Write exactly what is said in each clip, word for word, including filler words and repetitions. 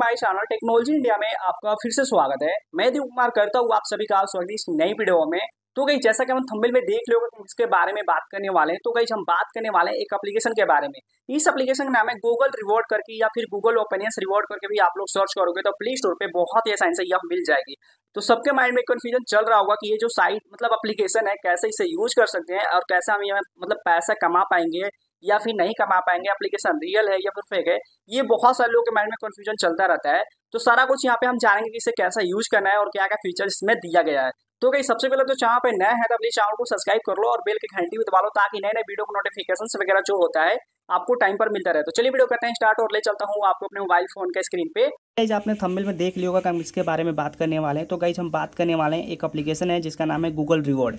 My channel technology India में आपका फिर से स्वागत है। मैं दीपक कुमार करता हूँ आप सभी का स्वागत इस नई वीडियो में। तो गाइस जैसा कि हम थंबनेल में देख लोगे तो इसके बारे में बात करने वाले हैं। तो गाइस हम बात करने वाले हैं एक एप्लीकेशन के बारे में। इस एप्लीकेशन का नाम है गूगल रिवॉर्ड करके या फिर गूगल ओपिनियन रिवॉर्ड करके भी आप लोग सर्च करोगे तो प्ले स्टोर पे बहुत ही आसानी से यह मिल जाएगी। तो सबके माइंड में कन्फ्यूजन चल रहा होगा कि ये जो साइट मतलब एप्लीकेशन है कैसे इसे यूज कर सकते हैं और कैसे हम ये मतलब पैसा कमा पाएंगे या फिर नहीं कमा पाएंगे, एप्लीकेशन रियल है या फिर फेक है, ये बहुत सारे लोगों के माइंड में कन्फ्यूजन चलता रहता है। तो सारा कुछ यहाँ पे हम जानेंगे कि इसे कैसा यूज करना है और क्या क्या फीचर इसमें दिया गया है। तो गाइस सबसे पहले तो चैनल पे नया है तो अपने चैनल को सब्सक्राइब कर लो और बेल की घंटी भी दबा लो ताकि नए नए वीडियो को नोटिफिकेशन वगैरह जो होता है आपको टाइम पर मिलता रहे। तो चलिए वीडियो करते हैं स्टार्ट और ले चलता हूँ आपको अपने मोबाइल फोन के स्क्रीन पे। गाइस आपने थंबनेल में देख लिया होगा कि हम इसके बारे में बात करने वाले हैं। तो गाइस हम बात करने वाले हैं एक एप्लीकेशन है जिसका नाम है गूगल रिवॉर्ड।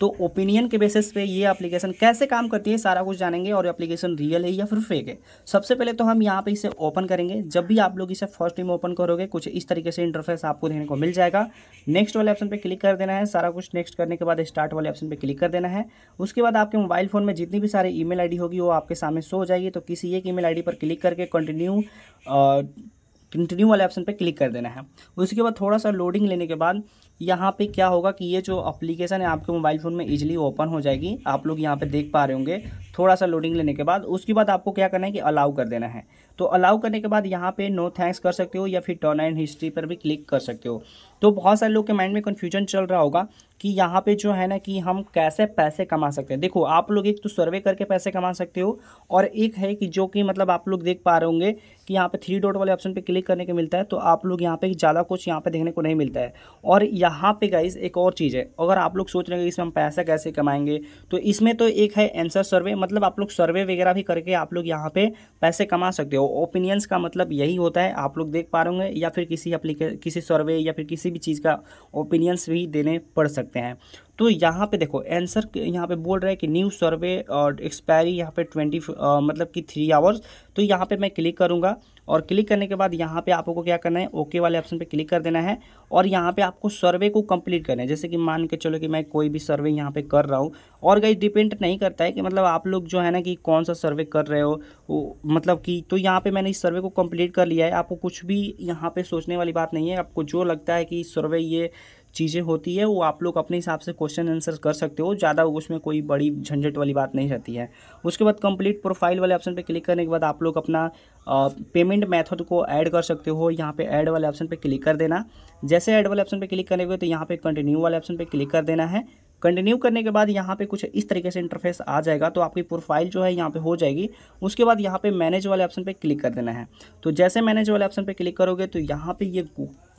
तो ओपिनियन के बेसिस पे ये एप्लीकेशन कैसे काम करती है सारा कुछ जानेंगे और एप्लीकेशन रियल है या फिर फेक है। सबसे पहले तो हम यहाँ पे इसे ओपन करेंगे। जब भी आप लोग इसे फर्स्ट टाइम ओपन करोगे कुछ इस तरीके से इंटरफेस आपको देखने को मिल जाएगा। नेक्स्ट वाले ऑप्शन पर क्लिक कर देना है। सारा कुछ नेक्स्ट करने के बाद स्टार्ट वाले ऑप्शन पर क्लिक कर देना है। उसके बाद आपके मोबाइल फोन में जितनी भी सारी ई मेल आई डी होगी वो आपके सामने शो हो जाएगी। तो किसी एक ई मेल आई डी पर क्लिक करके कंटिन्यू कंटिन्यू वाले ऑप्शन पे क्लिक कर देना है। उसके बाद थोड़ा सा लोडिंग लेने के बाद यहाँ पे क्या होगा कि ये जो एप्लीकेशन है आपके मोबाइल फ़ोन में इजीली ओपन हो जाएगी। आप लोग यहाँ पे देख पा रहे होंगे। थोड़ा सा लोडिंग लेने के बाद उसके बाद आपको क्या करना है कि अलाउ कर देना है। तो अलाउ करने के बाद यहाँ पे नो थैंक्स कर सकते हो या फिर टर्न एंड हिस्ट्री पर भी क्लिक कर सकते हो। तो बहुत सारे लोग के माइंड में कन्फ्यूजन चल रहा होगा कि यहाँ पे जो है ना कि हम कैसे पैसे कमा सकते हैं। देखो आप लोग एक तो सर्वे करके पैसे कमा सकते हो और एक है कि जो कि मतलब आप लोग देख पा रहे होंगे कि यहाँ पे थ्री डॉट वाले ऑप्शन पे क्लिक करने के मिलता है। तो आप लोग यहाँ पे ज़्यादा कुछ यहाँ पे देखने को नहीं मिलता है। और यहाँ पे गाइस एक और चीज़ है, अगर आप लोग सोच रहे हैं कि इसमें हम पैसा कैसे कमाएंगे तो इसमें तो एक है आंसर सर्वे, मतलब आप लोग सर्वे वगैरह भी करके आप लोग यहाँ पे पैसे कमा सकते हो। ओपिनियंस का मतलब यही होता है, आप लोग देख पा रहे होंगे, या फिर किसी एप्लीकेशन किसी सर्वे या फिर किसी भी चीज़ का ओपिनियंस भी देने पड़ सकते हैं। तो यहाँ पे देखो आंसर यहाँ पे बोल रहा है कि न्यू सर्वे और एक्सपायरी यहाँ पे ट्वेंटी मतलब कि थ्री आवर्स। तो यहाँ पे मैं क्लिक करूँगा और क्लिक करने के बाद यहाँ पे आपको क्या करना है, ओके वाले ऑप्शन पे क्लिक कर देना है और यहाँ पे आपको सर्वे को कंप्लीट करना है। जैसे कि मान के चलो कि मैं कोई भी सर्वे यहाँ पे कर रहा हूँ। और गाइस डिपेंड नहीं करता है कि मतलब आप लोग जो है ना कि कौन सा सर्वे कर रहे हो, मतलब कि तो यहाँ पे मैंने इस सर्वे को कंप्लीट कर लिया है। आपको कुछ भी यहाँ पे सोचने वाली बात नहीं है। आपको जो लगता है कि सर्वे ये चीज़ें होती है वो आप लोग अपने हिसाब से क्वेश्चन आंसर कर सकते हो। ज़्यादा उसमें कोई बड़ी झंझट वाली बात नहीं रहती है। उसके बाद कंप्लीट प्रोफाइल वाले ऑप्शन पे क्लिक करने के बाद आप लोग अपना पेमेंट मेथड को ऐड कर सकते हो। यहाँ पे ऐड वाले ऑप्शन पे क्लिक कर देना। जैसे ऐड वाले ऑप्शन पे क्लिक करने के तो यहाँ पे कंटिन्यू वाले ऑप्शन पे क्लिक कर देना है। कंटिन्यू करने के बाद यहाँ पे कुछ इस तरीके से इंटरफेस आ जाएगा। तो आपकी प्रोफाइल जो है यहाँ पे हो जाएगी। उसके बाद यहाँ पे मैनेज वाले ऑप्शन पे क्लिक कर देना है। तो जैसे मैनेज वाले ऑप्शन पे क्लिक करोगे तो यहाँ पे ये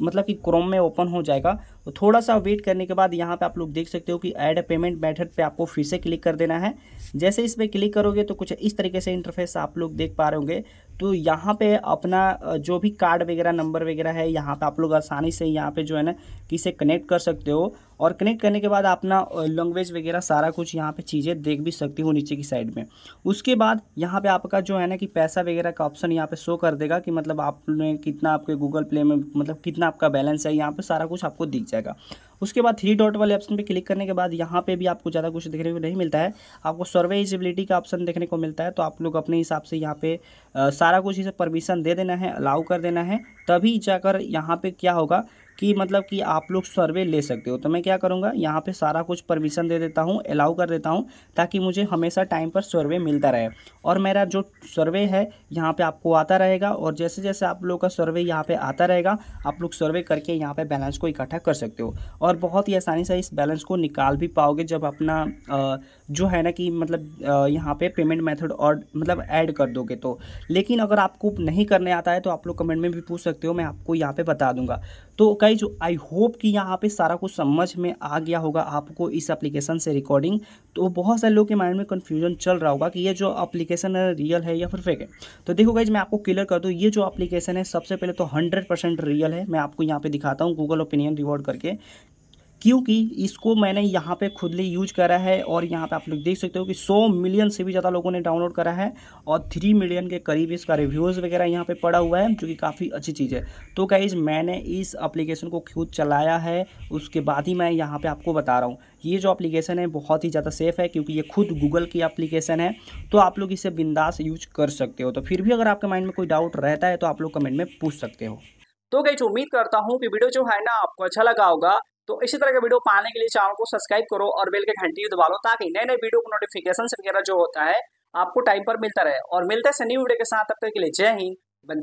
मतलब कि क्रोम में ओपन हो जाएगा। तो थोड़ा सा वेट करने के बाद यहाँ पे आप लोग देख सकते हो कि ऐड पेमेंट मेथड पे आपको फिर से क्लिक कर देना है। जैसे इस पर क्लिक करोगे तो कुछ इस तरीके से इंटरफेस आप लोग देख पा रहे होंगे। तो यहाँ पे अपना जो भी कार्ड वगैरह नंबर वगैरह है यहाँ पे आप लोग आसानी से यहाँ पे जो है ना कि इसे कनेक्ट कर सकते हो। और कनेक्ट करने के बाद अपना लैंग्वेज वगैरह सारा कुछ यहाँ पे चीज़ें देख भी सकते हो नीचे की साइड में। उसके बाद यहाँ पे आपका जो है ना कि पैसा वगैरह का ऑप्शन यहाँ पे शो कर देगा कि मतलब आपने कितना आपके गूगल प्ले में मतलब कितना आपका बैलेंस है, यहाँ पर सारा कुछ आपको दिख जाएगा। उसके बाद थ्री डॉट वाले ऑप्शन पे क्लिक करने के बाद यहाँ पे भी आपको ज़्यादा कुछ देखने को नहीं मिलता है। आपको सर्वे एलिजिबिलिटी का ऑप्शन देखने को मिलता है। तो आप लोग अपने हिसाब से यहाँ पे आ, सारा कुछ इसे परमिशन दे देना है, अलाउ कर देना है। तभी जाकर यहाँ पे क्या होगा कि मतलब कि आप लोग सर्वे ले सकते हो। तो मैं क्या करूँगा यहाँ पे सारा कुछ परमिशन दे देता हूँ, अलाउ कर देता हूँ ताकि मुझे हमेशा टाइम पर सर्वे मिलता रहे और मेरा जो सर्वे है यहाँ पे आपको आता रहेगा। और जैसे जैसे आप लोगों का सर्वे यहाँ पे आता रहेगा आप लोग सर्वे करके यहाँ पे बैलेंस को इकट्ठा कर सकते हो और बहुत ही आसानी से इस बैलेंस को निकाल भी पाओगे जब अपना जो है ना कि मतलब यहाँ पर पेमेंट मैथड और मतलब ऐड कर दोगे। तो लेकिन अगर आपको नहीं करने आता है तो आप लोग कमेंट में भी पूछ सकते हो, मैं आपको यहाँ पर बता दूँगा। तो गाइस आई होप कि यहाँ पे सारा कुछ समझ में आ गया होगा आपको इस एप्लीकेशन से रिकॉर्डिंग। तो बहुत सारे लोगों के माइंड में कन्फ्यूजन चल रहा होगा कि ये जो एप्लीकेशन है रियल है या फिर फेक है। तो देखो गाइस मैं आपको क्लियर कर दूँ, ये जो एप्लीकेशन है सबसे पहले तो हंड्रेड परसेंट रियल है। मैं आपको यहाँ पे दिखाता हूँ गूगल ओपिनियन रिवॉर्ड करके क्योंकि इसको मैंने यहाँ पे खुद ले यूज करा है और यहाँ पे आप लोग देख सकते हो कि सौ मिलियन से भी ज़्यादा लोगों ने डाउनलोड करा है और तीन मिलियन के करीब इसका रिव्यूज़ वगैरह यहाँ पे पड़ा हुआ है, जो कि काफ़ी अच्छी चीज़ है। तो गाइस मैंने इस एप्लीकेशन को खुद चलाया है, उसके बाद ही मैं यहाँ पर आपको बता रहा हूँ। ये जो एप्लीकेशन है बहुत ही ज़्यादा सेफ़ है क्योंकि ये खुद गूगल की एप्लीकेशन है, तो आप लोग इसे बिंदास यूज कर सकते हो। तो फिर भी अगर आपके माइंड में कोई डाउट रहता है तो आप लोग कमेंट में पूछ सकते हो। तो गाइस उम्मीद करता हूँ कि वीडियो जो है ना आपको अच्छा लगा होगा। तो इसी तरह के वीडियो पाने के लिए चैनल को सब्सक्राइब करो और बेल के घंटी दबा लो, ताकि नए नए वीडियो को नोटिफिकेशन वगैरह जो होता है आपको टाइम पर मिलता रहे। और मिलते हैं न्यू वीडियो के साथ, तब तक के लिए जय हिंद,